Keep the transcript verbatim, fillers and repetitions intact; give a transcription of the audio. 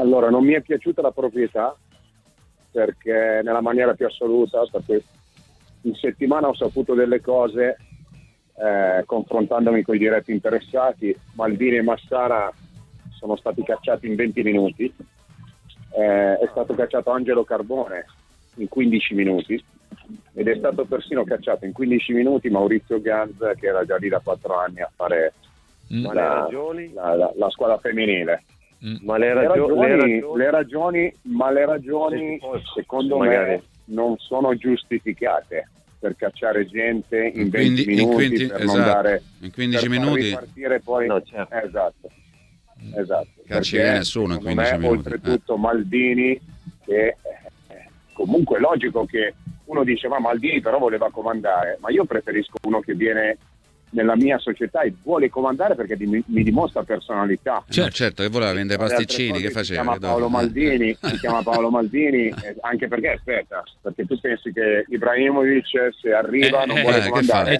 Allora, non mi è piaciuta la proprietà, perché nella maniera più assoluta, perché in settimana ho saputo delle cose eh, confrontandomi con i diretti interessati. Maldini e Massara sono stati cacciati in venti minuti, eh, è stato cacciato Angelo Carbone in quindici minuti ed è stato persino cacciato in quindici minuti Maurizio Ganz, che era già lì da quattro anni a fare mm. la, la, la, la squadra femminile. Ma le, ragio- le, ragioni, le ragioni, ma le ragioni secondo magari. me non sono giustificate per cacciare gente in venti minuti, in quindici, per esatto. non dare in quindici per minuti ripartire poi no, certo. esatto, esatto. Cacci perché, nessuno in quindici me, minuti. Oltretutto eh. Maldini, che comunque è logico che uno dice ma Maldini però voleva comandare, ma io preferisco uno che viene nella mia società e vuole comandare perché mi, mi dimostra personalità. Certo, certo, che voleva vendere pasticcini, che faceva? Si chiama Paolo Maldini, si chiama Paolo Maldini, anche perché aspetta, perché tu pensi che Ibrahimovic se arriva eh, non vuole eh, comandare.